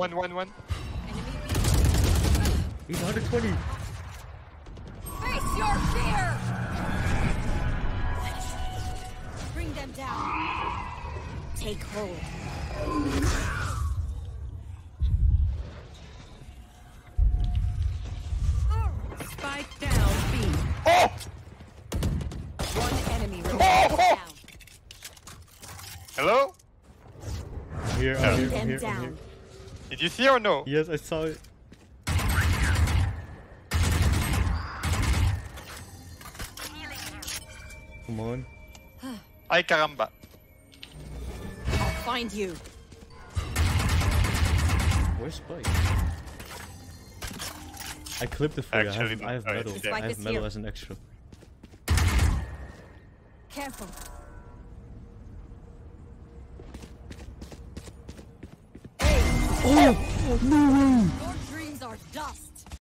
One. He's 120. Face your fear. Bring them down. Take hold. Hello? I'm here. Did you see or no? Yes, I saw it. Come on. Ay caramba. I'll find you. Where's Spike? I clipped it for you. I have metal. I have metal as an extra. Careful. Oh, no way!